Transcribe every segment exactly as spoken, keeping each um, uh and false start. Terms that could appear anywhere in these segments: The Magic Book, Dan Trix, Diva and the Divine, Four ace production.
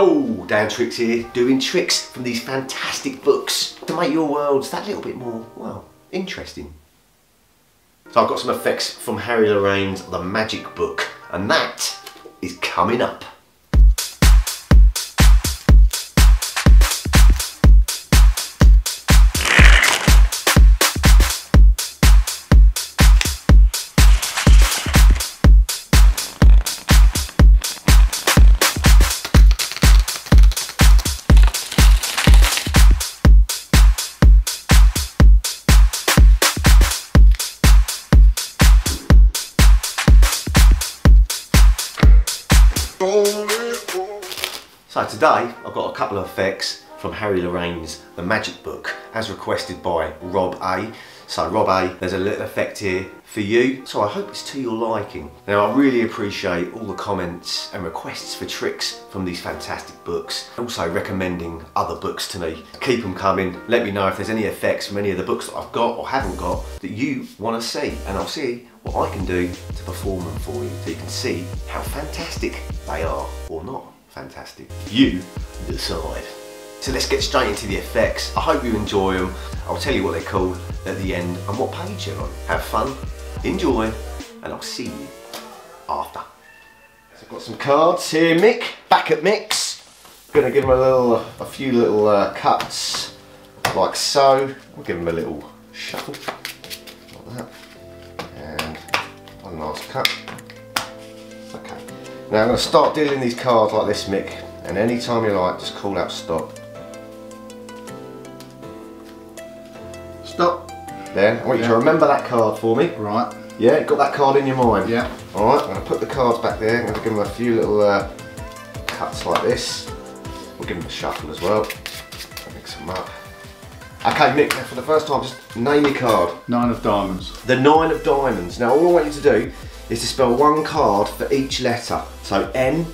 Oh, Dan Trix here, doing tricks from these fantastic books to make your worlds that little bit more, well, interesting. So I've got some effects from Harry Lorraine's The Magic Book, and that is coming up. So today I've got a couple of effects from Harry Lorraine's The Magic Book as requested by Rob A. So Rob A, there's a little effect here for you, so I hope it's to your liking. Now I really appreciate all the comments and requests for tricks from these fantastic books, and also recommending other books to me. Keep them coming, let me know if there's any effects from any of the books that I've got or haven't got that you want to see, and I'll see what I can do to perform them for you so you can see how fantastic they are or not. Fantastic. You decide. So let's get straight into the effects. I hope you enjoy them. I'll tell you what they're called at the end and what page they're on. Have fun, enjoy, and I'll see you after. So I've got some cards here, Mick. Back at Mick's. Gonna give him a little, a few little uh, cuts, like so. We'll give him a little shuffle, like that, and one last cut. Now I'm going to start dealing these cards like this, Mick, and any time you like, just call out stop. Stop. Then I want you yeah. to remember that card for me. Right. Yeah, got that card in your mind? Yeah. Alright, I'm going to put the cards back there, I'm going to give them a few little uh, cuts like this. We'll give them a shuffle as well. Mix them up. Okay, Mick, now for the first time, just name your card. Nine of Diamonds. The Nine of Diamonds. Now all I want you to do is to spell one card for each letter. So N,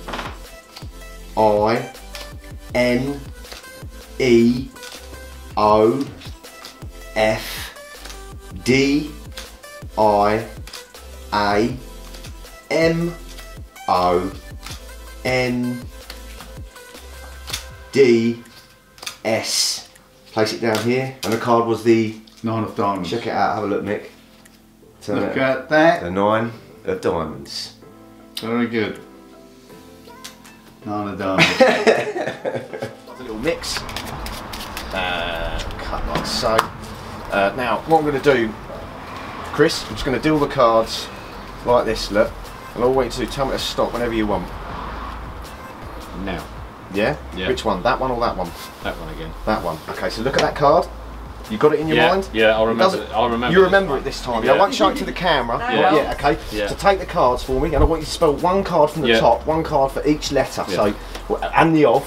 I, N, E, O, F, D, I, A, M, O, N, D, S. Place it down here. And the card was the Nine of Diamonds. Check it out, have a look, Mick. Turn look it. at that. The Nine of Diamonds. Very good. Nine of Diamonds. That's a little mix. Uh, cut like so. Uh, now, what I'm going to do, Chris, I'm just going to deal the cards like this, look. And all I want you to do, tell me to stop whenever you want. Now. Yeah? Yeah. Which one? That one or that one? That one again. That one. Okay, so look at that card. You got it in your yeah, mind? Yeah, I'll remember it. I'll remember you remember it this time. Yeah. I won't show it to the camera. No, yeah. yeah, okay. Yeah. So take the cards for me, and I want you to spell one card from the yeah. top, one card for each letter. Yeah. So, and the of.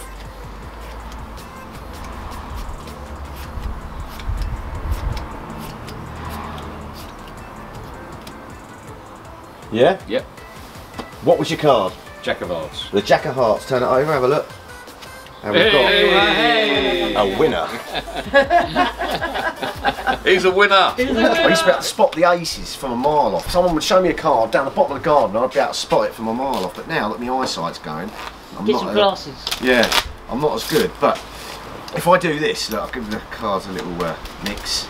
Yeah? Yep. What was your card? Jack of Hearts. The Jack of Hearts. Turn it over, have a look. And we've got hey. a winner. He's a winner. He's a winner. I used to be able to spot the aces from a mile off. Someone would show me a card down the bottom of the garden and I'd be able to spot it from a mile off. But now that my eyesight's going, I'm Get not some glasses. Yeah, I'm not as good. But if I do this, look, I'll give the cards a little uh, mix.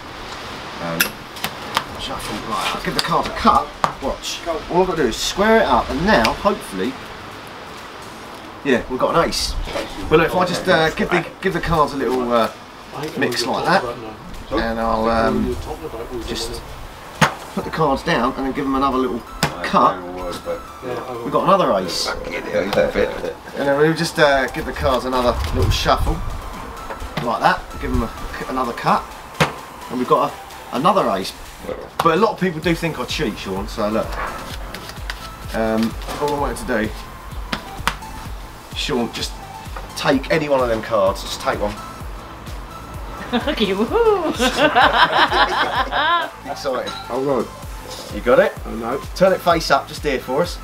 Um, shuffle. Right, I'll give the cards a cut. Watch. All I've got to do is square it up, and now, hopefully, yeah, we've got an ace. Well, if I just uh, give the give the cards a little uh, mix like that, and I'll um, just put the cards down and then give them another little cut, we've got another ace. And then we'll just uh, give the cards another little shuffle like that, give them a, another cut, and we've got a, another ace. But a lot of people do think I cheat, Sean. So look, um, all I wanted to do. Sean, just take any one of them cards, just take one. Okay, woohoo! Excited. Oh, right. You got it? Oh, no. Turn it face up, just here for us.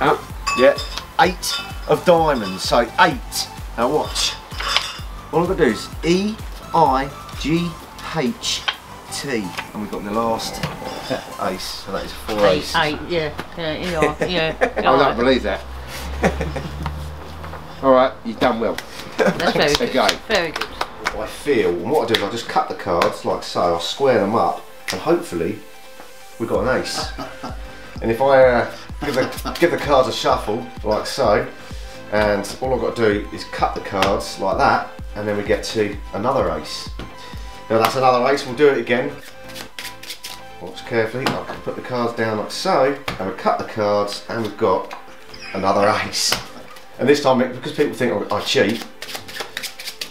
Up. Yeah. Eight of Diamonds, so eight. Now watch. All I've got to do is E, I, G, H, T. And we've got the last ace, so that is four eight, aces. Eight, yeah. Yeah, yeah. yeah. I don't believe that. All right, you've done well. That's very good. Go. Very good. What I feel, and what I do is I just cut the cards like so. I square them up, and hopefully we've got an ace. And if I uh, give, the, give the cards a shuffle like so, and all I've got to do is cut the cards like that, and then we get to another ace. Now that's another ace. We'll do it again. Watch carefully. I can put the cards down like so, and we cut the cards, and we've got another ace. And this time, because people think I cheat,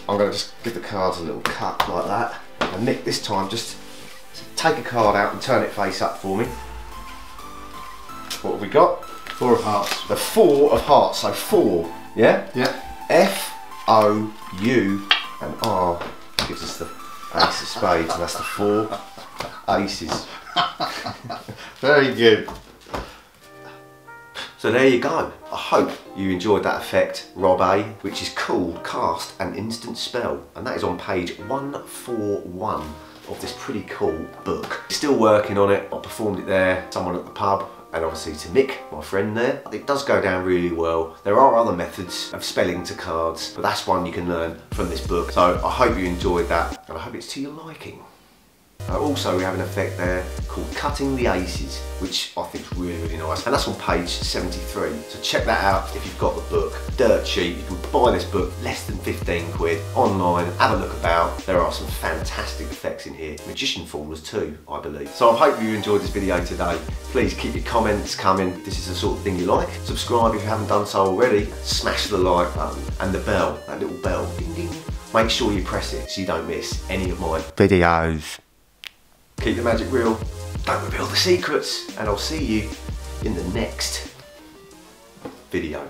I'm going to just give the cards a little cut like that. And Nick, this time, just take a card out and turn it face up for me. What have we got? Four of hearts. The four of hearts. So four. Yeah. Yeah. F, O, U, and R gives us the ace of spades, and that's the four aces. Very good. So there you go. I hope you enjoyed that effect, Rob A, which is called Cast an Instant Spell, and that is on page one forty-one of this pretty cool book. Still working on it. I performed it there, someone at the pub, and obviously to Mick, my friend there. It does go down really well. There are other methods of spelling to cards, but that's one you can learn from this book. So I hope you enjoyed that, and I hope it's to your liking. Uh, also, we have an effect there called Cutting the Aces, which I think is really, really nice. And that's on page seventy-three. So check that out if you've got the book. Dirt cheap. You can buy this book less than fifteen quid online. Have a look about. There are some fantastic effects in here. Magician Fallers too, I believe. So I hope you enjoyed this video today. Please keep your comments coming. This is the sort of thing you like. Subscribe if you haven't done so already. Smash the like button and the bell, that little bell. Ding, ding. Make sure you press it so you don't miss any of my videos. Keep the magic real, don't reveal the secrets, and I'll see you in the next video.